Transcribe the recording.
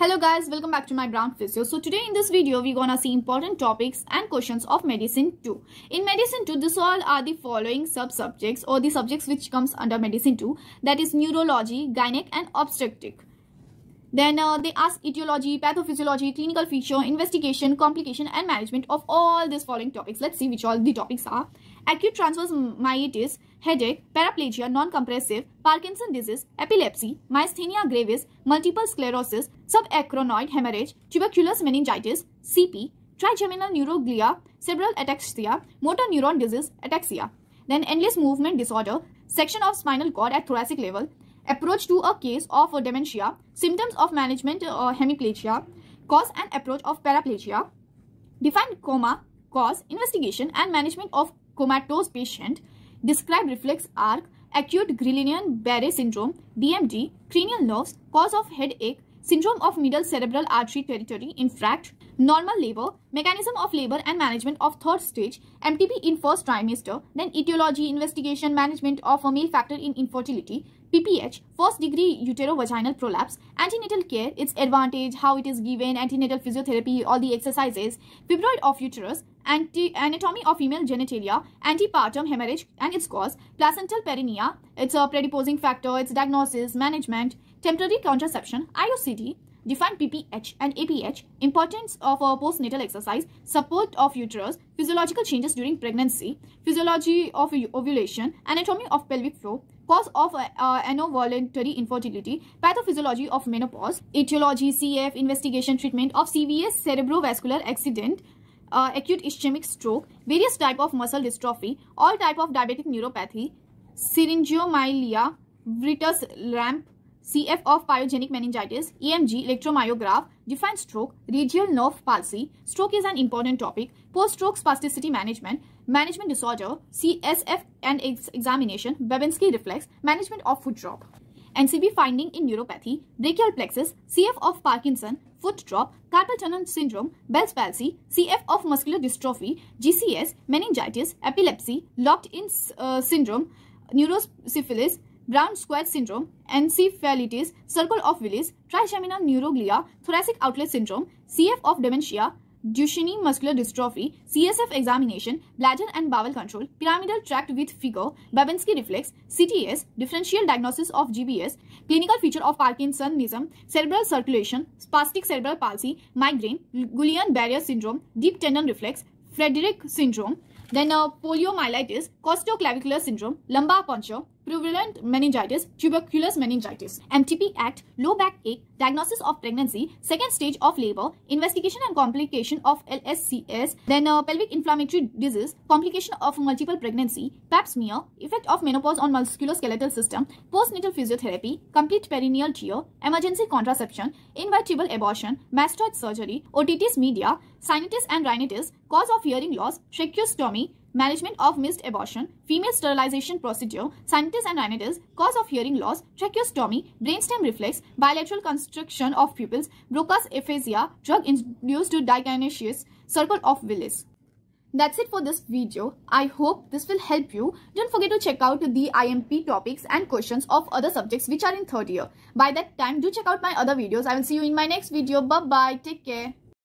Hello guys, welcome back to my ground physio. So today in this video we're gonna see important topics and questions of medicine 2. In medicine 2, this all are the following sub-subjects or the subjects which comes under medicine 2, that is neurology, gynec and obstetric. Then they ask etiology, pathophysiology, clinical feature, investigation, complication and management of all these following topics. Let's see which all the topics are. Acute transverse myelitis, headache, paraplegia, non-compressive, Parkinson's disease, epilepsy, myasthenia gravis, multiple sclerosis, subacronoid hemorrhage, tuberculous meningitis, CP, trigeminal neuroglia, cerebral ataxia, motor neuron disease, ataxia. Then endless movement disorder, section of spinal cord at thoracic level, approach to a case of dementia, symptoms of management hemiplegia, cause and approach of paraplegia, defined coma, cause, investigation and management of comatose patient, describe reflex arc, acute Guillain-Barré syndrome, DMD, cranial nerves, cause of headache, syndrome of middle cerebral artery territory infarct, normal labor, mechanism of labor and management of third stage, MTP in first trimester, then etiology, investigation, management of a male factor in infertility, PPH, first degree uterovaginal prolapse, antenatal care, its advantage, how it is given, antenatal physiotherapy, all the exercises, fibroid of uterus, anatomy of female genitalia, antepartum hemorrhage and its cause, placental perineia, its a predisposing factor, its diagnosis, management, temporary contraception, IOCD, defined PPH and APH, importance of postnatal exercise, support of uterus, physiological changes during pregnancy, physiology of ovulation, anatomy of pelvic floor, cause of anovulatory infertility, pathophysiology of menopause, etiology, CF, investigation, treatment of CVS, cerebrovascular accident, acute ischemic stroke, various type of muscle dystrophy, all type of diabetic neuropathy, Syringomyelia, Brittus Lamb, CF of pyogenic meningitis, EMG, electromyograph, defined stroke, radial nerve palsy, stroke is an important topic, post-stroke spasticity management, management disorder, CSF and examination, Babinski reflex, management of foot drop, NCB finding in neuropathy, brachial plexus, CF of Parkinson, foot drop, carpal tunnel syndrome, Bell's palsy, CF of muscular dystrophy, GCS, meningitis, epilepsy, locked-in syndrome, neurosyphilis, Brown-Séquard syndrome, encephalitis, Circle of Willis, trigeminal neuroglia, Thoracic Outlet syndrome, CF of dementia, Duchenne muscular dystrophy, CSF examination, bladder and bowel control, pyramidal tract with figure, Babinski reflex, CTS, differential diagnosis of GBS, clinical feature of Parkinsonism, cerebral circulation, spastic cerebral palsy, migraine, Guillain-Barré syndrome, deep tendon reflex, Frederick syndrome, then poliomyelitis, Costoclavicular syndrome, lumbar puncture, prevalent meningitis, tuberculous meningitis, MTP Act, low back ache, diagnosis of pregnancy, second stage of labor, investigation and complication of LSCS, then pelvic inflammatory disease, complication of multiple pregnancy, pap smear, effect of menopause on musculoskeletal system, postnatal physiotherapy, complete perineal tear, emergency contraception, inevitable abortion, mastoid surgery, otitis media, sinusitis and rhinitis, cause of hearing loss, tracheostomy, management of missed abortion, female sterilization procedure, sinusitis and rhinitis, cause of hearing loss, tracheostomy, brainstem reflex, bilateral constriction of pupils, Broca's aphasia, drug-induced dyskinesia, Circle of Willis. That's it for this video. I hope this will help you. Don't forget to check out the IMP topics and questions of other subjects which are in third year. By that time, do check out my other videos. I will see you in my next video. Bye-bye. Take care.